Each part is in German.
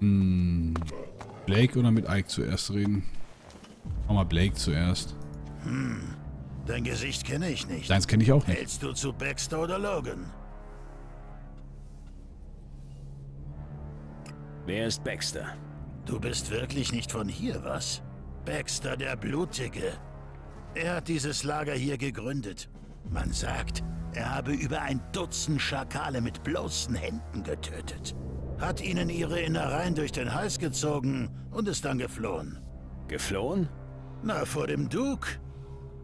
Blake oder mit Ike zuerst reden? Mach mal Blake zuerst. Dein Gesicht kenne ich nicht. Deins kenne ich auch nicht. Hältst du zu Baxter oder Logan? Wer ist Baxter? Du bist wirklich nicht von hier, was? Baxter, der Blutige. Er hat dieses Lager hier gegründet. Man sagt, er habe über 1 Dutzend Schakale mit bloßen Händen getötet. Hat ihnen ihre Innereien durch den Hals gezogen und ist dann geflohen. Geflohen? Na, vor dem Duke.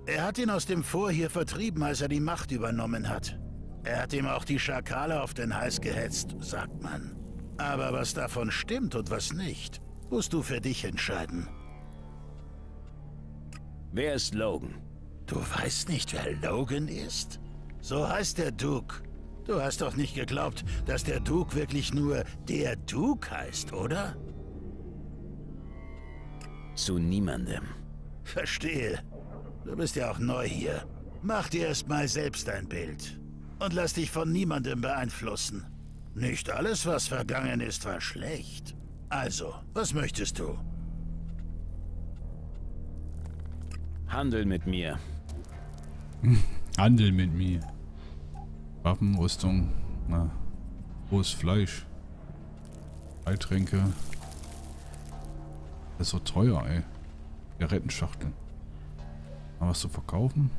Er hat ihn aus dem Vor hier vertrieben, als er die Macht übernommen hat. Er hat ihm auch die Schakale auf den Hals gehetzt, sagt man. Aber was davon stimmt und was nicht, musst du für dich entscheiden. Wer ist Logan? Du weißt nicht, wer Logan ist? So heißt der Duke. Du hast doch nicht geglaubt, dass der Duke wirklich nur der Duke heißt, oder? Zu niemandem. Verstehe. Du bist ja auch neu hier. Mach dir erst mal selbst ein Bild. Und lass dich von niemandem beeinflussen. Nicht alles, was vergangen ist, war schlecht. Also, was möchtest du? Handel mit mir. Handel mit mir. Waffen, Rüstung, na, rohes Fleisch, Beitränke. Das ist so teuer, ey. Zigarettenschachteln. Mal was zu verkaufen?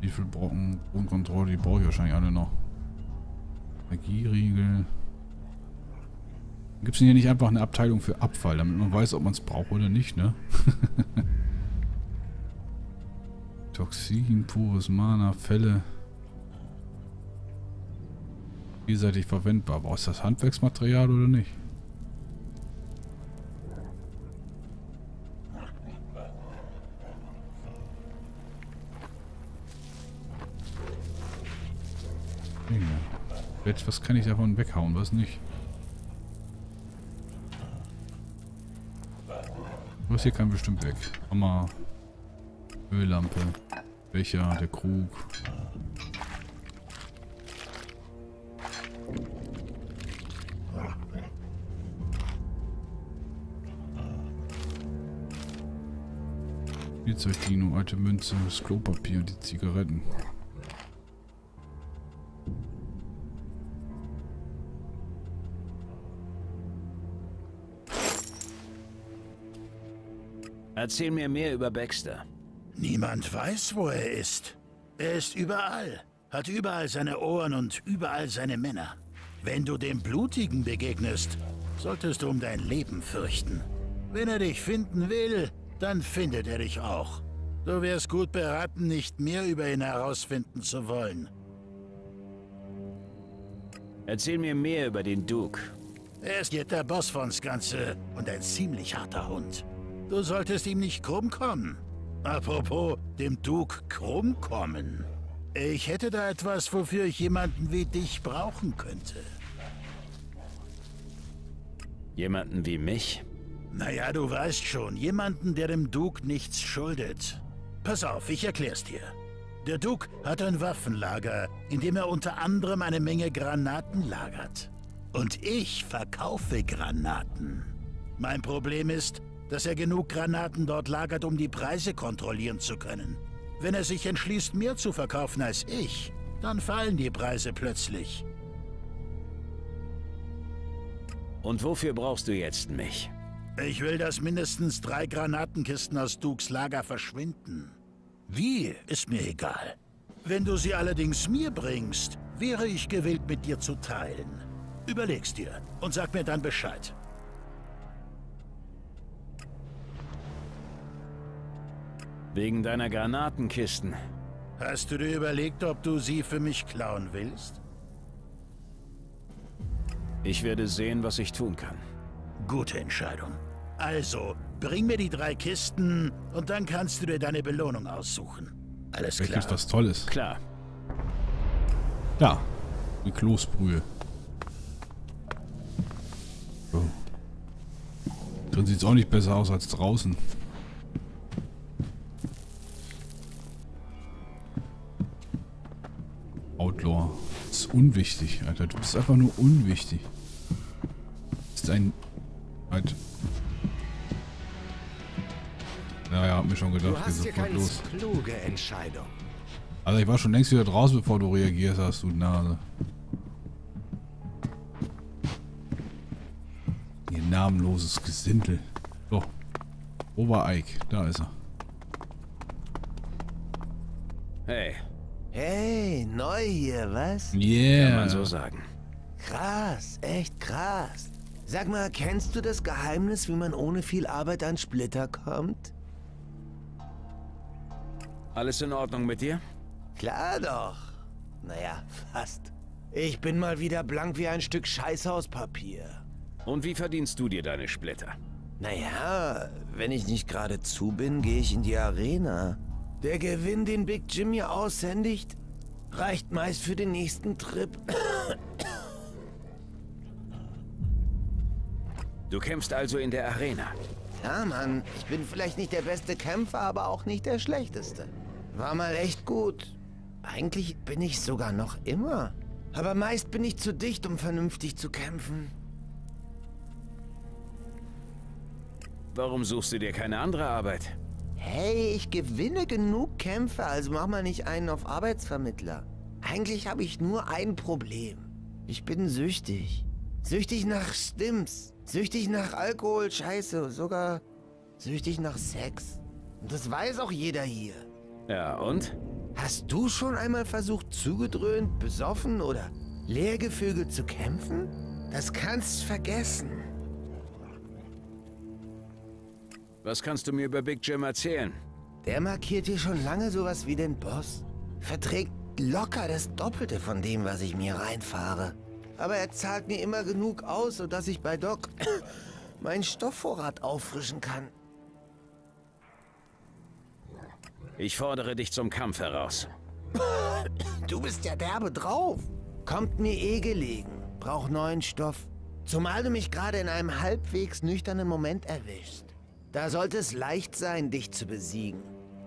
Wie viel Brocken, Bodenkontrolle, die brauche ich wahrscheinlich alle noch. Energieriegel. Gibt es denn hier nicht einfach eine Abteilung für Abfall, damit man weiß, ob man es braucht oder nicht, ne? Toxin, pures Mana, Fälle. Vielseitig verwendbar. Boah, ist das Handwerksmaterial oder nicht? Ja. Was kann ich davon weghauen, was nicht? Was hier kann bestimmt weg. Hammer. Öllampe, Becher, der Krug. Spielzeugdino, alte Münze, das Klopapier und die Zigaretten. Erzähl mir mehr über Baxter. Niemand weiß, wo er ist. Er ist überall, hat überall seine Ohren und überall seine Männer. Wenn du dem Blutigen begegnest, solltest du um dein Leben fürchten. Wenn er dich finden will, dann findet er dich auch. Du wärst gut beraten, nicht mehr über ihn herausfinden zu wollen. Erzähl mir mehr über den Duke. Er ist jetzt der Boss von's Ganze und ein ziemlich harter Hund. Du solltest ihm nicht krumm kommen. Apropos dem Duke krumm kommen. Ich hätte da etwas, wofür ich jemanden wie dich brauchen könnte. Jemanden wie mich? Naja, du weißt schon, jemanden, der dem Duke nichts schuldet. Pass auf, ich erklär's dir. Der Duke hat ein Waffenlager, in dem er unter anderem eine Menge Granaten lagert. Und ich verkaufe Granaten. Mein Problem ist, dass er genug Granaten dort lagert, um die Preise kontrollieren zu können. Wenn er sich entschließt, mehr zu verkaufen als ich, dann fallen die Preise plötzlich. Und wofür brauchst du jetzt mich? Ich will, dass mindestens 3 Granatenkisten aus Dukes Lager verschwinden. Wie, ist mir egal. Wenn du sie allerdings mir bringst, wäre ich gewillt, mit dir zu teilen. Überleg's dir und sag mir dann Bescheid. Wegen deiner Granatenkisten. Hast du dir überlegt, ob du sie für mich klauen willst? Ich werde sehen, was ich tun kann. Gute Entscheidung. Also, bring mir die 3 Kisten und dann kannst du dir deine Belohnung aussuchen. Alles klar. Wirklich was Tolles. Klar. Ja, die Kloßbrühe. So. Drin sieht's auch nicht besser aus als draußen. Outlaw. Das ist unwichtig, Alter. Du bist einfach nur unwichtig. Das ist ein... Halt. Naja, hab mir schon gedacht, du hast hier sofort los. Kluge Entscheidung. Also ich war schon längst wieder draußen, bevor du reagiert hast, du Nase. Ihr namenloses Gesindel. So. Wo war Ike? Da ist er. Hey. Hey, neu hier, was? Yeah. Kann man so sagen. Krass, echt krass. Sag mal, kennst du das Geheimnis, wie man ohne viel Arbeit an Splitter kommt? Alles in Ordnung mit dir? Klar doch. Naja, fast. Ich bin mal wieder blank wie ein Stück Scheißhauspapier. Und wie verdienst du dir deine Splitter? Naja, wenn ich nicht gerade zu bin, gehe ich in die Arena. Der Gewinn, den Big Jimmy aushändigt, reicht meist für den nächsten Trip. Du kämpfst also in der Arena? Ja, Mann. Ich bin vielleicht nicht der beste Kämpfer, aber auch nicht der schlechteste. War mal echt gut. Eigentlich bin ich sogar noch immer. Aber meist bin ich zu dicht, um vernünftig zu kämpfen. Warum suchst du dir keine andere Arbeit? Hey, ich gewinne genug Kämpfe, also mach mal nicht einen auf Arbeitsvermittler. Eigentlich habe ich nur ein Problem. Ich bin süchtig. Süchtig nach Stimms. Süchtig nach Alkohol, Scheiße, sogar süchtig nach Sex. Und das weiß auch jeder hier. Ja, und? Hast du schon einmal versucht, zugedröhnt, besoffen oder leergevögelt zu kämpfen? Das kannst du vergessen. Was kannst du mir über Big Jim erzählen? Der markiert hier schon lange sowas wie den Boss. Verträgt locker das Doppelte von dem, was ich mir reinfahre. Aber er zahlt mir immer genug aus, sodass ich bei Doc meinen Stoffvorrat auffrischen kann. Ich fordere dich zum Kampf heraus. Du bist ja derbe drauf. Kommt mir eh gelegen. Brauch neuen Stoff. Zumal du mich gerade in einem halbwegs nüchternen Moment erwischst. Da sollte es leicht sein, dich zu besiegen.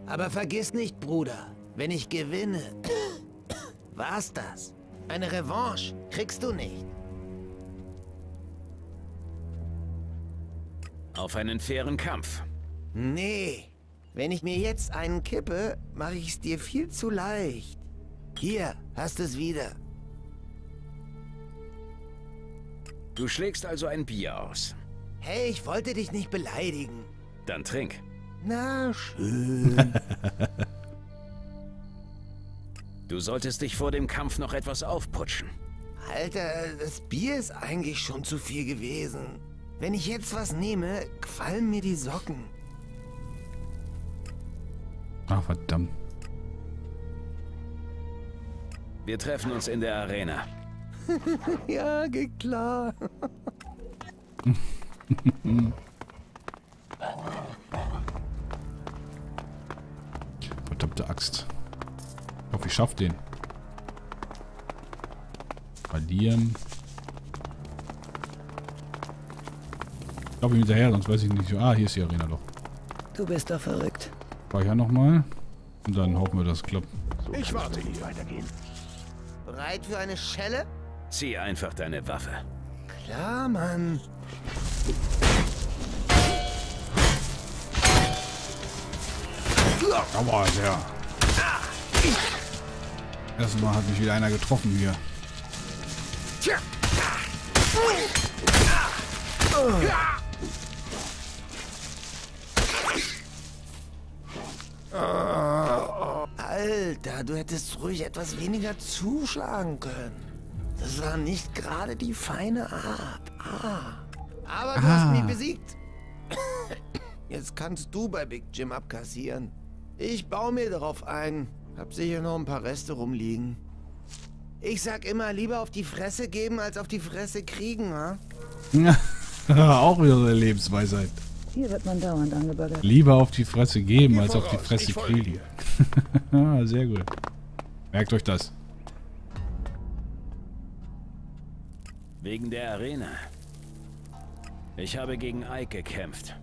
Aber vergiss nicht, Bruder, wenn ich gewinne, war's das. Eine Revanche kriegst du nicht. Auf einen fairen Kampf. Nee. Wenn ich mir jetzt einen kippe, mache ich es dir viel zu leicht. Hier, hast es wieder. Du schlägst also ein Bier aus. Hey, ich wollte dich nicht beleidigen. Dann trink. Na schön. Du solltest dich vor dem Kampf noch etwas aufputschen. Alter, das Bier ist eigentlich schon zu viel gewesen. Wenn ich jetzt was nehme, qualmen mir die Socken. Ach, verdammt. Wir treffen uns in der Arena. Ja, geht klar. Verdammte Axt. Ich hoffe, ich schaffe den. Verlieren. Ich glaube, ich bin hinterher, sonst weiß ich nicht. Ah, hier ist die Arena doch. Du bist doch verrückt. Speicher nochmal. Und dann hoffen wir, dass es klappt. So, ich warte hier. Weitergehen. Bereit für eine Schelle? Zieh einfach deine Waffe. Klar, Mann. Aua, sehr. Erstmal hat mich wieder einer getroffen hier. Alter, du hättest ruhig etwas weniger zuschlagen können. Das war nicht gerade die feine Art. Aber du hast mich besiegt. Jetzt kannst du bei Big Jim abkassieren. Ich baue mir darauf ein. Hab sicher noch ein paar Reste rumliegen. Ich sag immer, lieber auf die Fresse geben, als auf die Fresse kriegen, ha? Auch wieder so eine Lebensweisheit. Hier wird man dauernd angebaggert. Lieber auf die Fresse geben, als auf die Fresse kriegen. Sehr gut. Merkt euch das. Wegen der Arena. Ich habe gegen Ike gekämpft.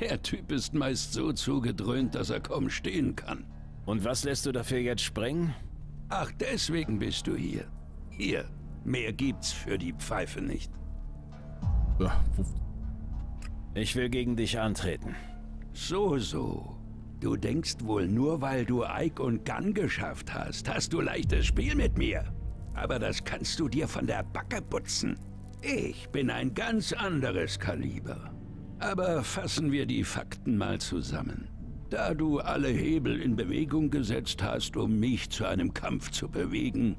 Der Typ ist meist so zugedröhnt, dass er kaum stehen kann. Und was lässt du dafür jetzt sprengen? Ach, deswegen bist du hier. Hier, mehr gibt's für die Pfeife nicht. Ich will gegen dich antreten. So, so. Du denkst wohl, nur weil du Ike und Gun geschafft hast, hast du leichtes Spiel mit mir. Aber das kannst du dir von der Backe putzen. Ich bin ein ganz anderes Kaliber. Aber fassen wir die Fakten mal zusammen. Da du alle Hebel in Bewegung gesetzt hast, um mich zu einem Kampf zu bewegen,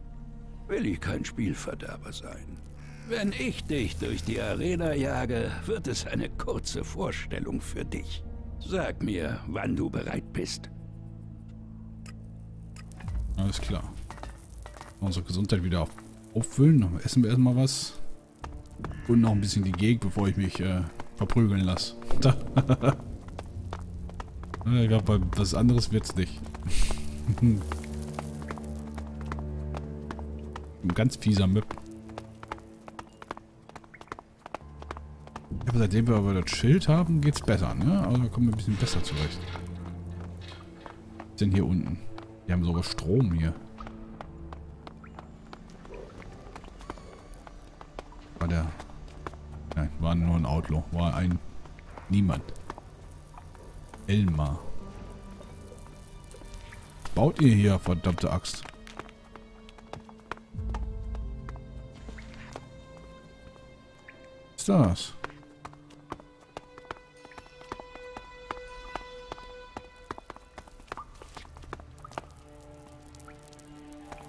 will ich kein Spielverderber sein. Wenn ich dich durch die Arena jage, wird es eine kurze Vorstellung für dich. Sag mir, wann du bereit bist. Alles klar. Unsere Gesundheit wieder auffüllen. Essen wir erstmal was. Und noch ein bisschen die Gegend, bevor ich mich verprügeln lasse. Ich glaube, was anderes wird's nicht. Ein ganz fieser Möb. Aber seitdem wir aber das Schild haben, geht's besser, ne? Also kommen wir ein bisschen besser zurecht. Was ist denn hier unten? Wir haben sogar Strom hier. War der... Nein, war nur ein Outlaw. War ein... Niemand. Elmar. Baut ihr hier, verdammte Axt? Was ist das?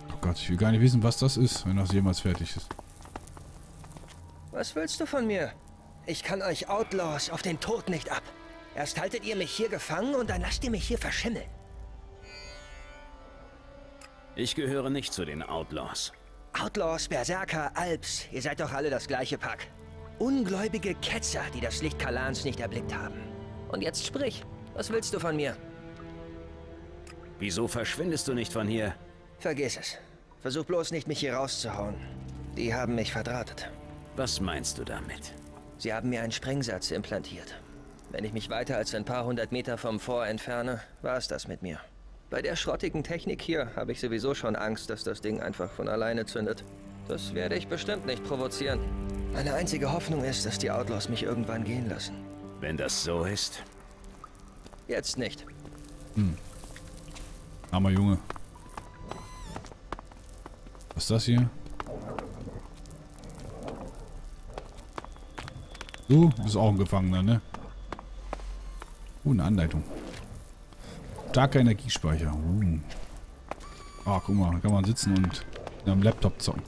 Oh Gott, ich will gar nicht wissen, was das ist, wenn das jemals fertig ist. Was willst du von mir? Ich kann euch Outlaws auf den Tod nicht ab. Erst haltet ihr mich hier gefangen und dann lasst ihr mich hier verschimmeln. Ich gehöre nicht zu den Outlaws. Outlaws, Berserker, Alps, ihr seid doch alle das gleiche Pack. Ungläubige Ketzer, die das Licht Kalans nicht erblickt haben. Und jetzt sprich, was willst du von mir? Wieso verschwindest du nicht von hier? Vergiss es. Versuch bloß nicht, mich hier rauszuhauen. Die haben mich verdrahtet. Was meinst du damit? Sie haben mir einen Sprengsatz implantiert. Wenn ich mich weiter als ein paar hundert Meter vom Fort entferne, war es das mit mir. Bei der schrottigen Technik hier habe ich sowieso schon Angst, dass das Ding einfach von alleine zündet. Das werde ich bestimmt nicht provozieren. Meine einzige Hoffnung ist, dass die Outlaws mich irgendwann gehen lassen. Wenn das so ist? Jetzt nicht. Hm. Armer Junge. Was ist das hier? Du bist auch ein Gefangener, ne? Oh, eine Anleitung. Starker Energiespeicher. Ah, guck mal, da kann man sitzen und am Laptop zocken.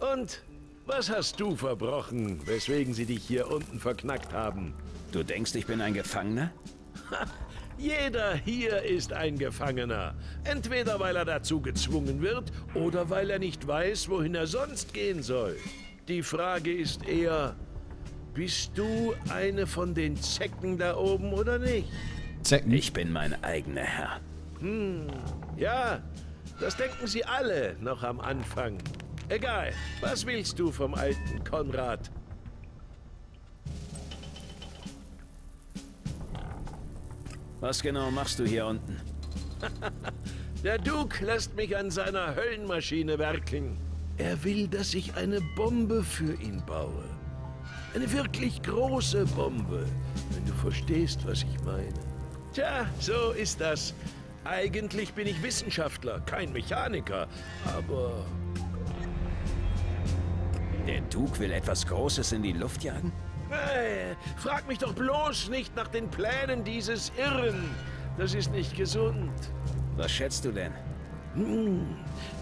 Und was hast du verbrochen, weswegen sie dich hier unten verknackt haben? Du denkst, ich bin ein Gefangener? Jeder hier ist ein Gefangener. Entweder weil er dazu gezwungen wird oder weil er nicht weiß, wohin er sonst gehen soll. Die Frage ist eher... Bist du eine von den Zecken da oben oder nicht? Zecken? Ich bin mein eigener Herr. Hm, ja, das denken sie alle noch am Anfang. Egal, was willst du vom alten Konrad? Was genau machst du hier unten? Der Duke lässt mich an seiner Höllenmaschine werkeln. Er will, dass ich eine Bombe für ihn baue. Eine wirklich große Bombe, wenn du verstehst, was ich meine. Tja, so ist das. Eigentlich bin ich Wissenschaftler, kein Mechaniker, aber... Der Duke will etwas Großes in die Luft jagen? Hey, frag mich doch bloß nicht nach den Plänen dieses Irren. Das ist nicht gesund. Was schätzt du denn?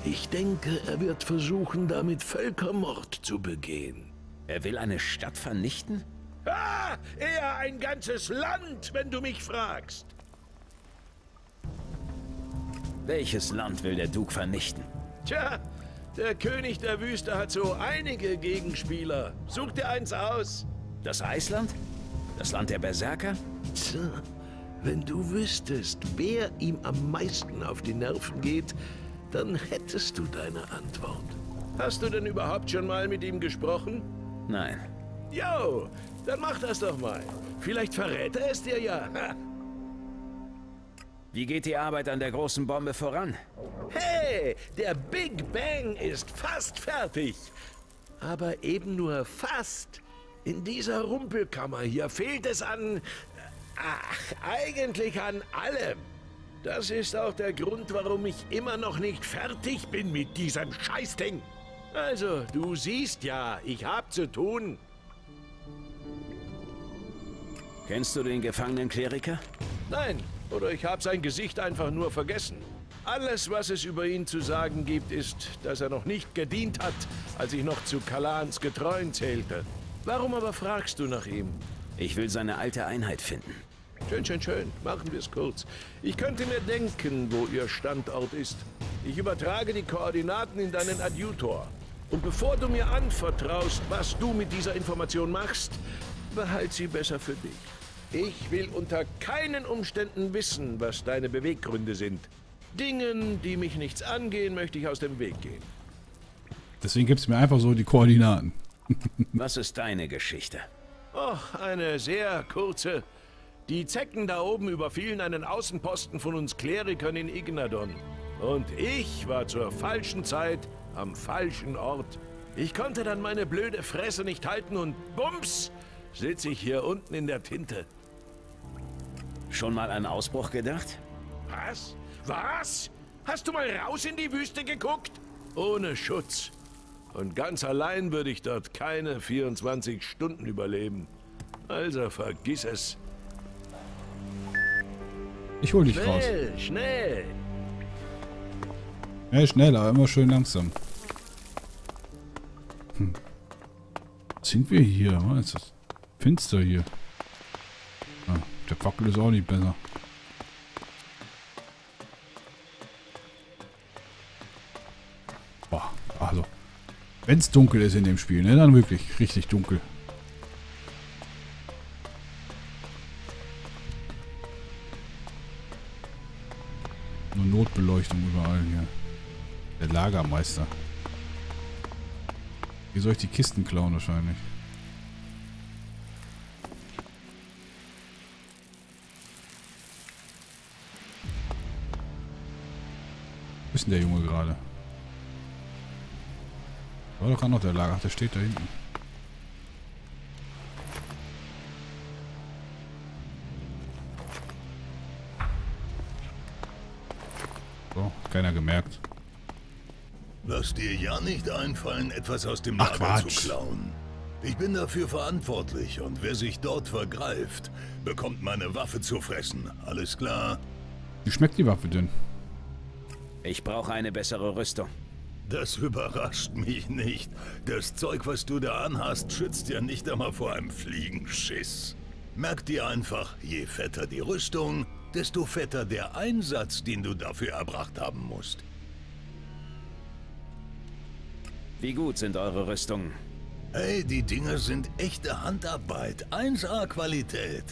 Ich denke, er wird versuchen, damit Völkermord zu begehen. Er will eine Stadt vernichten? Ah, eher ein ganzes Land, wenn du mich fragst. Welches Land will der Duke vernichten? Tja, der König der Wüste hat so einige Gegenspieler. Such dir eins aus. Das Eisland? Das Land der Berserker? Tja, wenn du wüsstest, wer ihm am meisten auf die Nerven geht, dann hättest du deine Antwort. Hast du denn überhaupt schon mal mit ihm gesprochen? Nein. Jo, dann mach das doch mal. Vielleicht verrät er es dir ja. Wie geht die Arbeit an der großen Bombe voran? Hey, der Big Bang ist fast fertig. Aber eben nur fast. In dieser Rumpelkammer hier fehlt es an... Ach, eigentlich an allem. Das ist auch der Grund, warum ich immer noch nicht fertig bin mit diesem Scheißding. Also, du siehst ja, ich hab zu tun. Kennst du den gefangenen Kleriker? Nein. Oder ich habe sein Gesicht einfach nur vergessen. Alles, was es über ihn zu sagen gibt, ist, dass er noch nicht gedient hat, als ich noch zu Kalans Getreuen zählte. Warum aber fragst du nach ihm? Ich will seine alte Einheit finden. Schön, schön, schön. Machen wir es kurz. Ich könnte mir denken, wo ihr Standort ist. Ich übertrage die Koordinaten in deinen Adjutor. Und bevor du mir anvertraust, was du mit dieser Information machst, behalt sie besser für dich. Ich will unter keinen Umständen wissen, was deine Beweggründe sind. Dingen, die mich nichts angehen, möchte ich aus dem Weg gehen. Deswegen gibst du mir einfach so die Koordinaten. Was ist deine Geschichte? Oh, eine sehr kurze. Die Zecken da oben überfielen einen Außenposten von uns Klerikern in Ignadon. Und ich war zur falschen Zeit am falschen Ort. Ich konnte dann meine blöde Fresse nicht halten und bums, sitze ich hier unten in der Tinte. Schon mal an Ausbruch gedacht? Was? Was? Hast du mal raus in die Wüste geguckt? Ohne Schutz. Und ganz allein würde ich dort keine 24 Stunden überleben. Also vergiss es. Ich hol dich raus. Schnell, schnell. Ja, schnell, aber immer schön langsam. Hm. Sind wir hier? Ist das finster hier? Ah, der Fackel ist auch nicht besser. Boah, also. Wenn es dunkel ist in dem Spiel, ne? Dann wirklich richtig dunkel. Nur Notbeleuchtung überall hier. Der Lagermeister. Wie soll ich die Kisten klauen wahrscheinlich? Wo ist denn der Junge gerade? War doch gerade noch der Lager. Ach, der steht da hinten. So, keiner gemerkt. Lass dir ja nicht einfallen, etwas aus dem Lager zu klauen. Ich bin dafür verantwortlich und wer sich dort vergreift, bekommt meine Waffe zu fressen. Alles klar? Wie schmeckt die Waffe denn? Ich brauche eine bessere Rüstung. Das überrascht mich nicht. Das Zeug, was du da anhast, schützt ja nicht einmal vor einem Fliegenschiss. Merk dir einfach, je fetter die Rüstung, desto fetter der Einsatz, den du dafür erbracht haben musst. Wie gut sind eure Rüstungen? Hey, die Dinger sind echte Handarbeit, 1A-Qualität.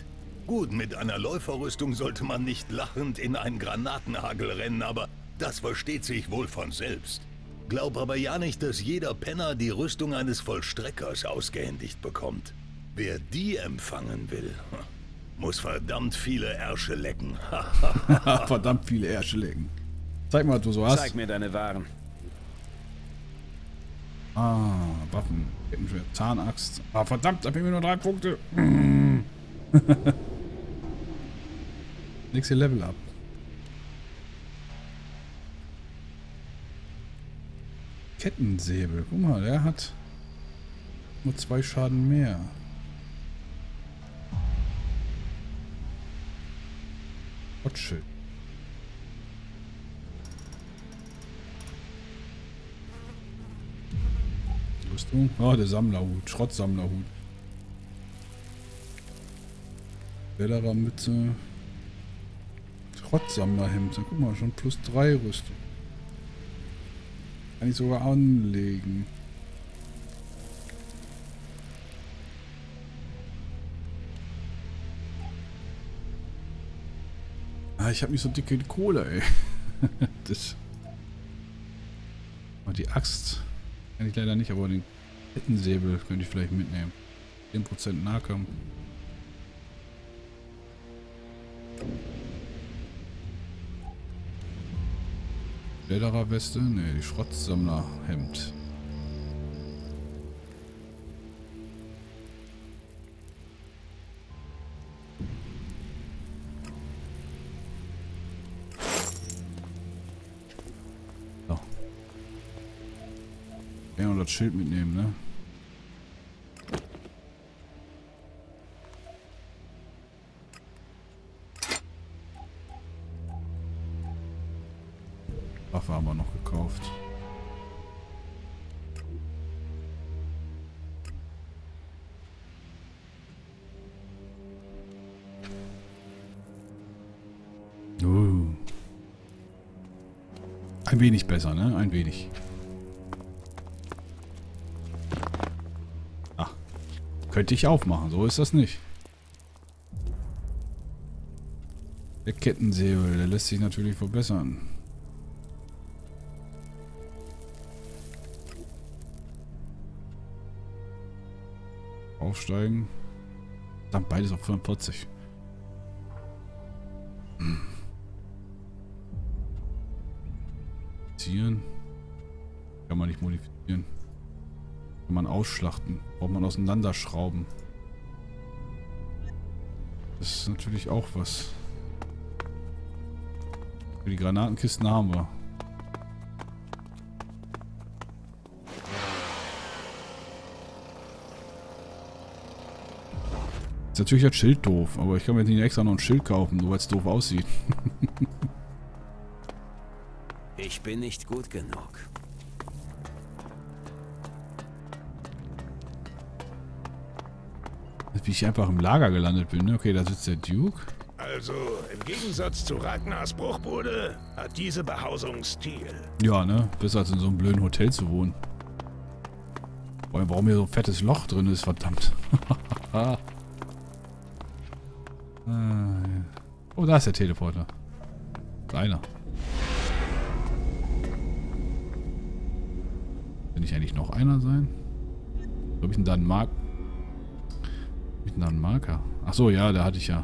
Gut, mit einer Läuferrüstung sollte man nicht lachend in einen Granatenhagel rennen, aber das versteht sich wohl von selbst. Glaub aber ja nicht, dass jeder Penner die Rüstung eines Vollstreckers ausgehändigt bekommt. Wer die empfangen will, muss verdammt viele Ärsche lecken. Verdammt viele Ärsche lecken. Zeig mal, was du so hast. Zeig mir deine Waren. Ah, Waffen, Kettenschwert, Zahnaxt. Ah, verdammt, da bin ich nur 3 Punkte. Nächste Level ab. Kettensäbel, guck mal, der hat nur 2 Schaden mehr. Gottschild. Oh, der Sammlerhut, Schrottsammlerhut. Wellerermütze. Schrottsammlerhemd. Guck mal, schon +3 Rüstung. Kann ich sogar anlegen. Ah, ich habe nicht so dicke Kohle, ey. Das. Oh, die Axt. Kann ich leider nicht, aber den Kettensäbel könnte ich vielleicht mitnehmen. 10% Nahkampf. Ledererweste? Ne, die Schrottsammlerhemd. So. Ja, und das Schild mitnehmen, ne? Waffe haben wir noch gekauft. Ein wenig besser, ne? Ein wenig. Ach, könnte ich aufmachen. So ist das nicht. Der Kettensäbel, der lässt sich natürlich verbessern. Aufsteigen. Dann beides auf 45. Modifizieren. Kann man nicht modifizieren. Kann man ausschlachten. Braucht man auseinanderschrauben. Das ist natürlich auch was. Für die Granatenkisten haben wir. Natürlich das Schild doof, aber ich kann mir jetzt nicht extra noch ein Schild kaufen, nur weil es doof aussieht. Ich bin nicht gut genug. Wie ich einfach im Lager gelandet bin, ne? Okay, da sitzt der Duke. Also, im Gegensatz zu Ragnars Bruchbude hat diese Behausung Stil. Ja, ne? Besser als in so einem blöden Hotel zu wohnen. Warum hier so ein fettes Loch drin ist, verdammt. Oh, da ist der Teleporter. Kleiner. Kann ich eigentlich noch einer sein? Wo hab ich denn da einen Marker? Achso, ja, da hatte ich ja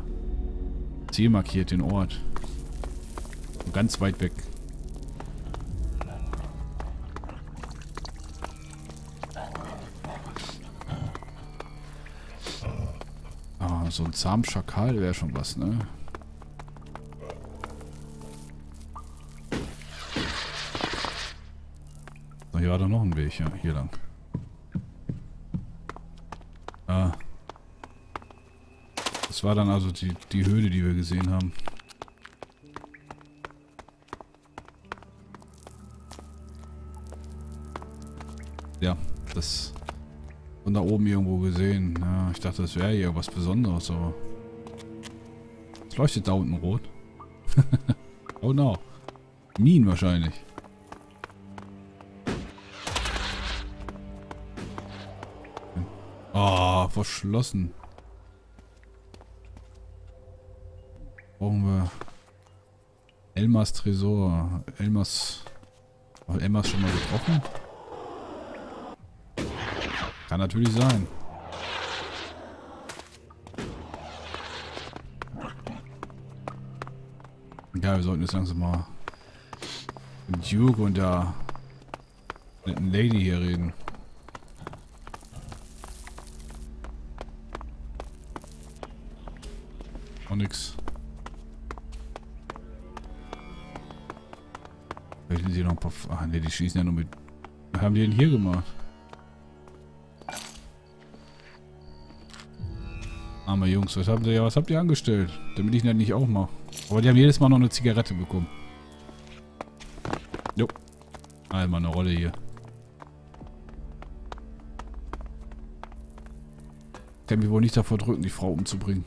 Ziel markiert, den Ort. Und ganz weit weg. So ein Zahnschakal wäre schon was, ne? So, hier war doch noch ein Weg, ja, hier lang. Ah. Das war dann also die Höhle, die wir gesehen haben. Ja, das... Von da oben irgendwo gesehen. Ja, ich dachte, das wäre hier was Besonderes, aber... Es leuchtet da unten rot. Oh no. Minen wahrscheinlich. Ah, verschlossen. Brauchen wir... Elmars Tresor. Elmars... Hat Elmars schon mal getroffen? Kann natürlich sein. Ja, wir sollten jetzt langsam mal mit Duke und der netten Lady hier reden. Auch nix. Vielleicht sind hier noch ein paar... Ach ne, die schießen ja nur mit... Was haben die denn hier gemacht? Arme Jungs, was habt ihr angestellt? Damit ich das nicht auch mache. Aber die haben jedes Mal noch eine Zigarette bekommen. Jo. Einmal eine Rolle hier. Ich kann mich wohl nicht davor drücken, die Frau umzubringen.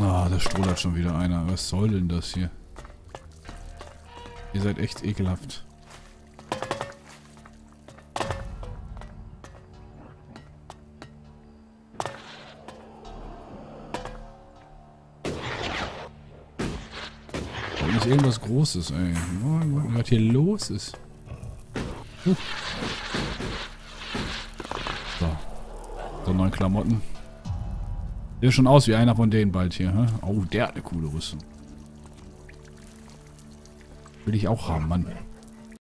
Ah, da strudert schon wieder einer. Was soll denn das hier? Ihr seid echt ekelhaft. Irgendwas Großes, ey. Was hier los ist. So, neue Klamotten. Sieht schon aus wie einer von denen bald hier. Hä? Oh, der hat eine coole Rüstung. Will ich auch haben, Mann.